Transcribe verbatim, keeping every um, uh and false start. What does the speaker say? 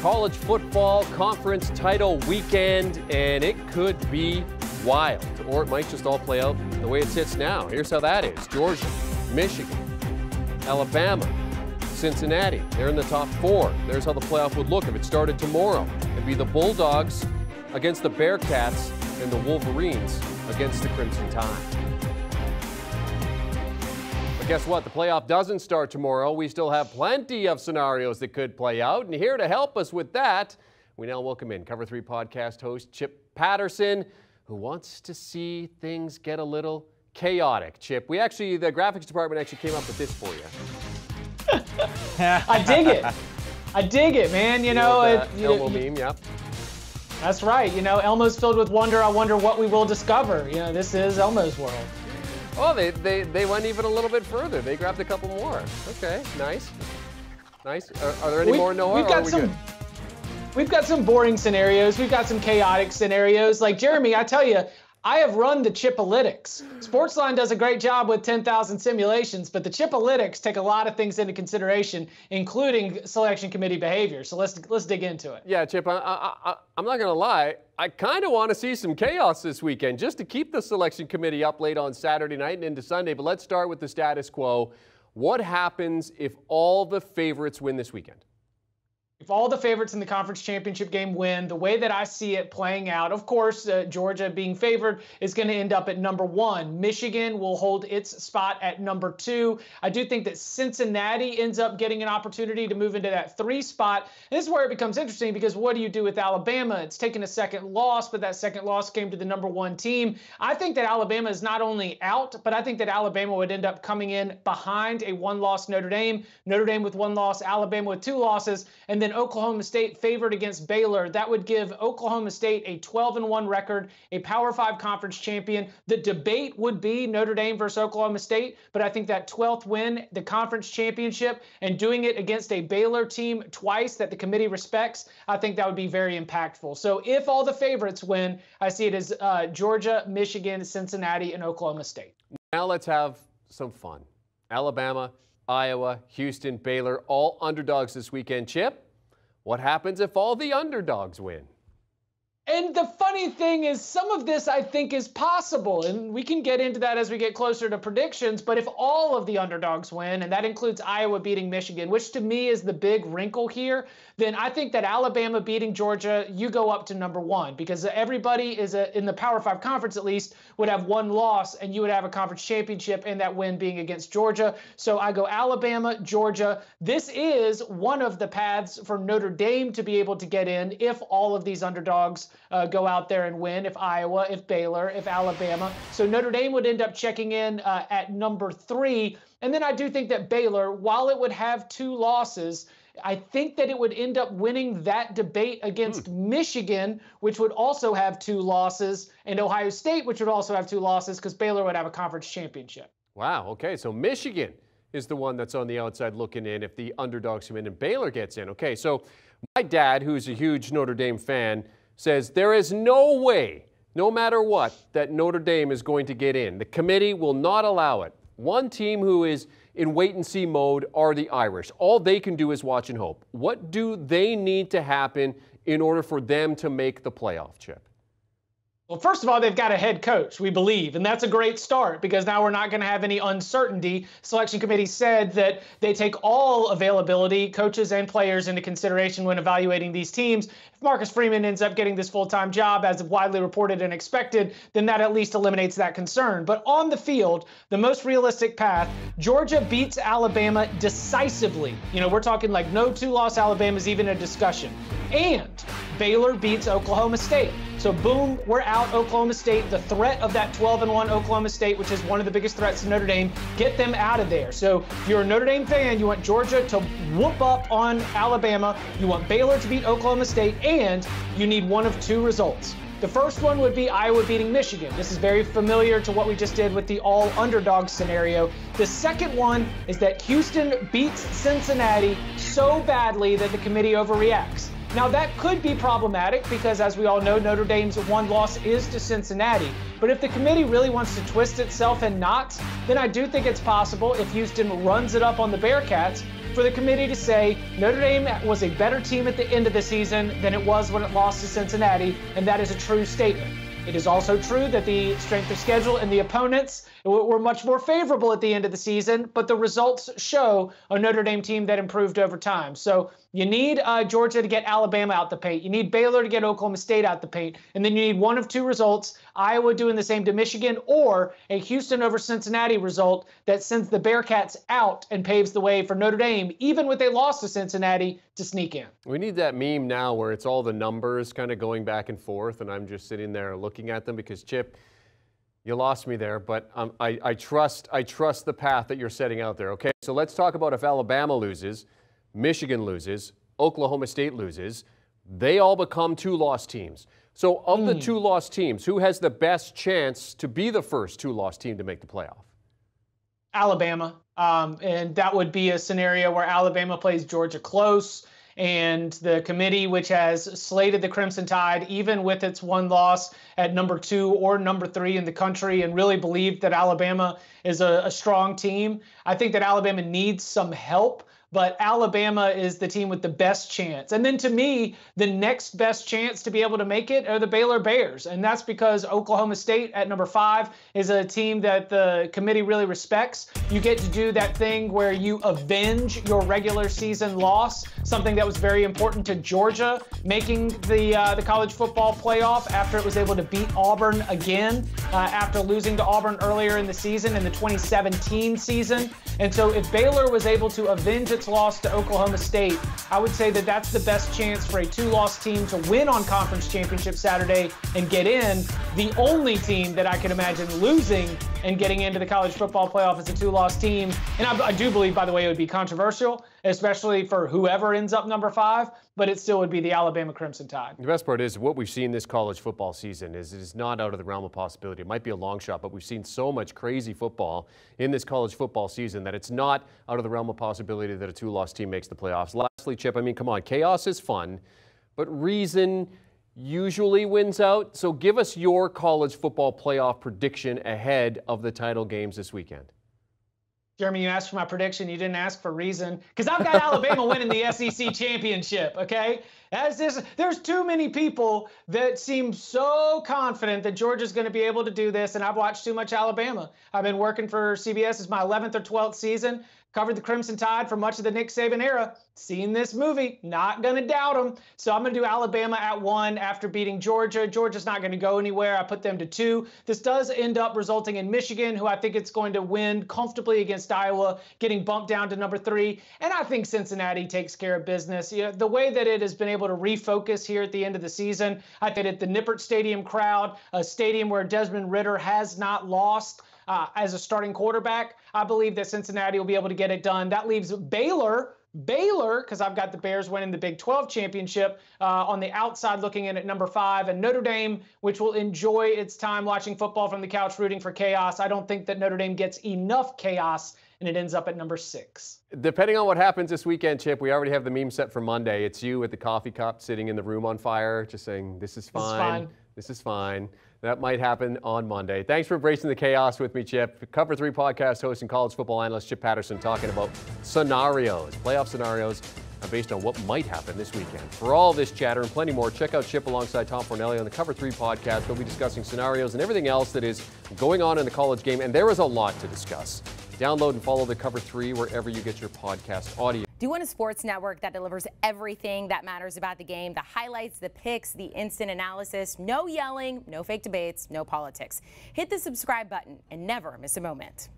college football conference title weekend, and it could be wild, or it might just all play out the way it sits now. Here's how that is. Georgia, Michigan, Alabama, Cincinnati, they're in the top four. There's how the playoff would look if it started tomorrow. It'd be the Bulldogs against the Bearcats and the Wolverines against the Crimson Tide. Guess what? The playoff doesn't start tomorrow. We still have plenty of scenarios that could play out. And here to help us with that, we now welcome in Cover three podcast host Chip Patterson, who wants to see things get a little chaotic. Chip, we actually, the graphics department actually came up with this for you. I dig it. I dig it, man. You, you know, know it, you, Elmo you, meme, yeah. That's right. You know, Elmo's filled with wonder. I wonder what we will discover. You know, this is Elmo's world. Oh, they, they, they went even a little bit further. They grabbed a couple more. Okay, nice. Nice. Are, are there any we, more, Noah? We've got, or are we some, good? We've got some boring scenarios. We've got some chaotic scenarios. Like, Jeremy, I tell you, I have run the Chipolytics. Sportsline does a great job with ten thousand simulations, but the Chipolytics take a lot of things into consideration, including selection committee behavior. So let's let's dig into it. Yeah, Chip, I, I, I, I'm not going to lie. I kind of want to see some chaos this weekend just to keep the selection committee up late on Saturday night and into Sunday. But let's start with the status quo. What happens if all the favorites win this weekend? If all the favorites in the conference championship game win, the way that I see it playing out, of course, uh, Georgia being favored is going to end up at number one. Michigan will hold its spot at number two. I do think that Cincinnati ends up getting an opportunity to move into that three spot. And this is where it becomes interesting because what do you do with Alabama? It's taken a second loss, but that second loss came to the number one team. I think that Alabama is not only out, but I think that Alabama would end up coming in behind a one-loss Notre Dame. Notre Dame with one loss, Alabama with two losses, and then Oklahoma State favored against Baylor. That would give Oklahoma State a twelve and one record, a Power five conference champion. The debate would be Notre Dame versus Oklahoma State, but I think that twelfth win, the conference championship, and doing it against a Baylor team twice that the committee respects, I think that would be very impactful. So if all the favorites win, I see it as uh, Georgia, Michigan, Cincinnati, and Oklahoma State. Now let's have some fun. Alabama, Iowa, Houston, Baylor, all underdogs this weekend. Chip? What happens if all the underdogs win? And the funny thing is, some of this I think is possible, and we can get into that as we get closer to predictions, but if all of the underdogs win, and that includes Iowa beating Michigan, which to me is the big wrinkle here, then I think that Alabama beating Georgia, you go up to number one, because everybody is a, in the Power five conference at least would have one loss, and you would have a conference championship, and that win being against Georgia. So I go Alabama, Georgia. This is one of the paths for Notre Dame to be able to get in if all of these underdogs Uh, go out there and win, if Iowa, if Baylor, if Alabama. So Notre Dame would end up checking in uh, at number three. And then I do think that Baylor, while it would have two losses, I think that it would end up winning that debate against hmm. Michigan, which would also have two losses, and Ohio State, which would also have two losses, because Baylor would have a conference championship. Wow, okay, so Michigan is the one that's on the outside looking in if the underdogs come in and Baylor gets in. Okay, so my dad, who's a huge Notre Dame fan, says there is no way, no matter what, that Notre Dame is going to get in. The committee will not allow it. One team who is in wait-and-see mode are the Irish. All they can do is watch and hope. What do they need to happen in order for them to make the playoff, Chip? Well, first of all, they've got a head coach, we believe, and that's a great start because now we're not going to have any uncertainty. Selection committee said that they take all availability, coaches and players, into consideration when evaluating these teams. If Marcus Freeman ends up getting this full-time job, as widely reported and expected, then that at least eliminates that concern. But on the field, the most realistic path, Georgia beats Alabama decisively. You know, we're talking like no two-loss Alabama is even a discussion. And Baylor beats Oklahoma State. So boom, we're out Oklahoma State. The threat of that twelve and one Oklahoma State, which is one of the biggest threats to Notre Dame, get them out of there. So if you're a Notre Dame fan, you want Georgia to whoop up on Alabama. You want Baylor to beat Oklahoma State, and you need one of two results. The first one would be Iowa beating Michigan. This is very familiar to what we just did with the all underdog scenario. The second one is that Houston beats Cincinnati so badly that the committee overreacts. Now, that could be problematic because, as we all know, Notre Dame's one loss is to Cincinnati. But if the committee really wants to twist itself and not, then I do think it's possible if Houston runs it up on the Bearcats for the committee to say Notre Dame was a better team at the end of the season than it was when it lost to Cincinnati, and that is a true statement. It is also true that the strength of schedule and the opponents were much more favorable at the end of the season, but the results show a Notre Dame team that improved over time. So you need uh, Georgia to get Alabama out the paint. You need Baylor to get Oklahoma State out the paint. And then you need one of two results, Iowa doing the same to Michigan or a Houston over Cincinnati result that sends the Bearcats out and paves the way for Notre Dame, even with a loss to Cincinnati, to sneak in. We need that meme now where it's all the numbers kind of going back and forth, and I'm just sitting there looking at them because, Chip, you lost me there, but um, I, I trust I trust the path that you're setting out there. Okay, so let's talk about if Alabama loses, Michigan loses, Oklahoma State loses, they all become two-loss teams. So of mm. the two-loss teams, who has the best chance to be the first two-loss team to make the playoff? Alabama, um, and that would be a scenario where Alabama plays Georgia close. And the committee, which has slated the Crimson Tide, even with its one loss at number two or number three in the country, and really believed that Alabama is a, a strong team. I think that Alabama needs some help, but Alabama is the team with the best chance. And then to me, the next best chance to be able to make it are the Baylor Bears. And that's because Oklahoma State at number five is a team that the committee really respects. You get to do that thing where you avenge your regular season loss, something that was very important to Georgia making the uh, the college football playoff after it was able to beat Auburn again uh, after losing to Auburn earlier in the season in the twenty seventeen season. And so if Baylor was able to avenge its loss to Oklahoma State, I would say that that's the best chance for a two-loss team to win on Conference Championship Saturday and get in. The only team that I can imagine losing and getting into the college football playoff as a two-loss team, and I, I do believe, by the way, it would be controversial, especially for whoever ends up number five, but it still would be the Alabama Crimson Tide. The best part is what we've seen this college football season is it is not out of the realm of possibility. It might be a long shot, but we've seen so much crazy football in this college football season that it's not out of the realm of possibility that a two-loss team makes the playoffs. Lastly, Chip, I mean, come on, chaos is fun, but reason usually wins out. So give us your college football playoff prediction ahead of the title games this weekend. Jeremy, you asked for my prediction. You didn't ask for reason, because I've got Alabama winning the S E C championship, okay? As this, there's too many people that seem so confident that Georgia's going to be able to do this, and I've watched too much Alabama. I've been working for C B S. It's my eleventh or twelfth season. Covered the Crimson Tide for much of the Nick Saban era. Seen this movie, not going to doubt them. So I'm going to do Alabama at one after beating Georgia. Georgia's not going to go anywhere. I put them to two. This does end up resulting in Michigan, who I think it's going to win comfortably against Iowa, getting bumped down to number three. And I think Cincinnati takes care of business. You know, the way that it has been able to refocus here at the end of the season, I think at the Nippert Stadium crowd, a stadium where Desmond Ridder has not lost Uh, as a starting quarterback, I believe that Cincinnati will be able to get it done. That leaves Baylor, Baylor, because I've got the Bears winning the Big twelve championship uh, on the outside looking in at number five, and Notre Dame, which will enjoy its time watching football from the couch, rooting for chaos. I don't think that Notre Dame gets enough chaos, and it ends up at number six. Depending on what happens this weekend, Chip, we already have the meme set for Monday. It's you with the coffee cup sitting in the room on fire, just saying, this is fine, this is fine. This is fine. That might happen on Monday. Thanks for embracing the chaos with me, Chip. Cover three podcast host and college football analyst Chip Patterson talking about scenarios, playoff scenarios based on what might happen this weekend. For all this chatter and plenty more, check out Chip alongside Tom Fornelli on the Cover three podcast. We'll be discussing scenarios and everything else that is going on in the college game, and there is a lot to discuss. Download and follow the Cover three wherever you get your podcast audio. Do you want a sports network that delivers everything that matters about the game? The highlights, the picks, the instant analysis, no yelling, no fake debates, no politics. Hit the subscribe button and never miss a moment.